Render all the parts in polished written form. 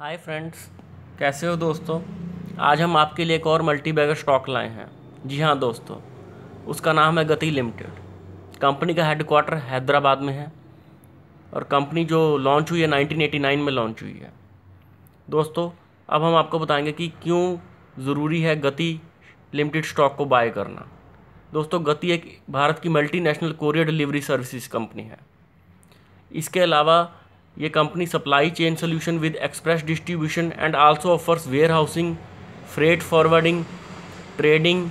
Hi friends, कैसे हो दोस्तों। आज हम आपके लिए एक और मल्टीबैगर स्टॉक लाए हैं। जी हाँ दोस्तों, उसका नाम है गति लिमिटेड। कंपनी का हेडक्वार्टर हैदराबाद में है और कंपनी जो लॉन्च हुई है 1989 में लॉन्च हुई है। दोस्तों अब हम आपको बताएंगे कि क्यों ज़रूरी है गति लिमिटेड स्टॉक को बाय करना। दोस्तों गति एक भारत की multinational courier delivery services company है। इसके अलावा ये company supply chain solution with express distribution and also offers warehousing, freight forwarding, trading,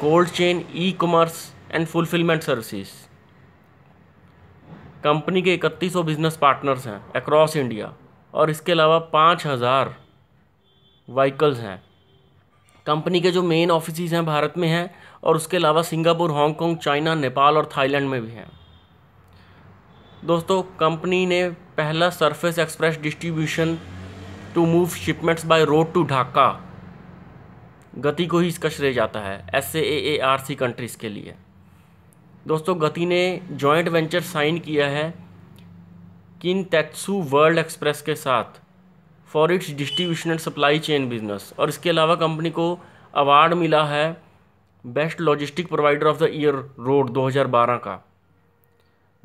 cold chain, e commerce and fulfilment services. Company के 3100 बिजनेस पार्टनर्स हैं अक्रॉस इंडिया और इसके अलावा 5000 vehicles हैं। कंपनी के जो मेन ऑफिसेज हैं भारत में हैं और उसके अलावा सिंगापुर, हांगकॉन्ग, चाइना, नेपाल और थाईलैंड में भी हैं। दोस्तों कंपनी ने पहला surface express distribution to move shipments by road to Dhaka, Gati को ही इसका श्रेय जाता है, SAARC कंट्रीज़ के लिए। दोस्तों गति ने जॉइंट वेंचर साइन किया है किनतेत्सु वर्ल्ड एक्सप्रेस के साथ for its distribution and supply chain business. और इसके अलावा कंपनी को अवार्ड मिला है best logistic provider of the year road 2012 का।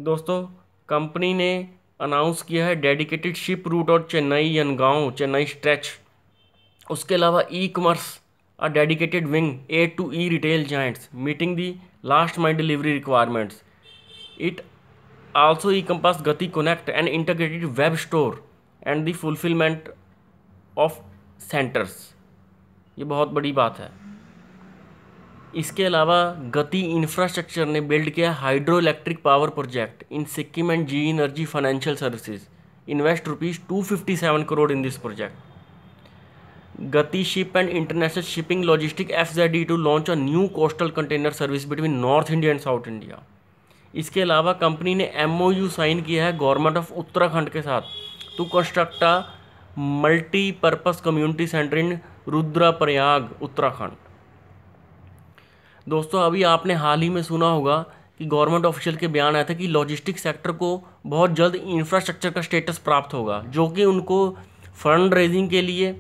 दोस्तों कंपनी ने अनाउंस किया है डेडिकेटेड शिप रूट और चेन्नई यनगांव चेन्नई स्ट्रेच। उसके अलावा e commerce a dedicated wing a to e retail giants meeting the last mile delivery requirements. It also encompass Gati connect and integrated web store and the fulfilment of centres. ये बहुत बड़ी बात है। इसके अलावा गति इंफ्रास्ट्रक्चर ने build किया hydro electric power project in Sikkim and G energy financial services. Invest rupees 257 crore in this project. Gati ship and international shipping logistic FZE to launch a new coastal container service between north India and south India. इसके अलावा company ने MOU sign किया है government of Uttarakhand के साथ to construct a multipurpose community centre in Rudraprayag, Uttarakhand. दोस्तों अभी आपने हाल ही में सुना होगा कि गवर्नमेंट ऑफिशियल के बयान आया था कि लॉजिस्टिक सेक्टर को बहुत जल्द इंफ्रास्ट्रक्चर का स्टेटस प्राप्त होगा, जो कि उनको फंड रेजिंग के लिए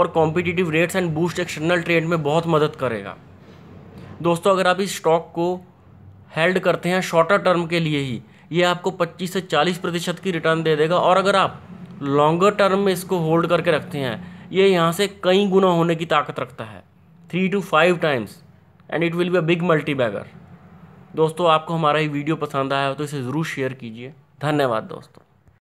और competitive rates and boost external trade में बहुत मदद करेगा। दोस्तों अगर आप इस स्टॉक को हेल्ड करते हैं शॉर्टर टर्म के लिए ही, ये आपको 25 से 40% की रिटर्न दे देगा। और अगर आप लॉन्गर टर्म में इसको होल्ड करके रखते हैं, ये यहाँ से कई गुना होने की ताकत रखता है, 3 to 5 times, and it will be a big multibagger. दोस्तों आपको हमारा ये वीडियो पसंद आया हो तो इसे ज़रूर शेयर कीजिए। धन्यवाद दोस्तों।